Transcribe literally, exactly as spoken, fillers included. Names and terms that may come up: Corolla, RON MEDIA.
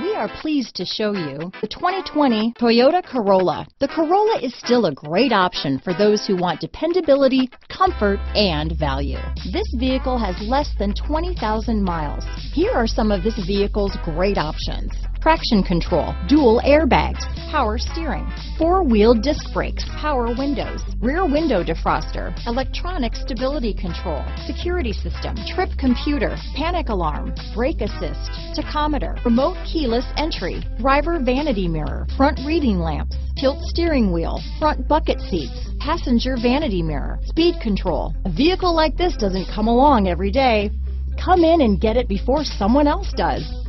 We are pleased to show you the twenty twenty Toyota Corolla. The Corolla is still a great option for those who want dependability, comfort, and value. This vehicle has less than twenty thousand miles. Here are some of this vehicle's great options: traction control, dual airbags, power steering, four-wheel disc brakes, power windows, rear window defroster, electronic stability control, security system, trip computer, panic alarm, brake assist, tachometer, remote keyless entry, driver vanity mirror, front reading lamps, tilt steering wheel, front bucket seats, passenger vanity mirror, speed control. A vehicle like this doesn't come along every day. Come in and get it before someone else does.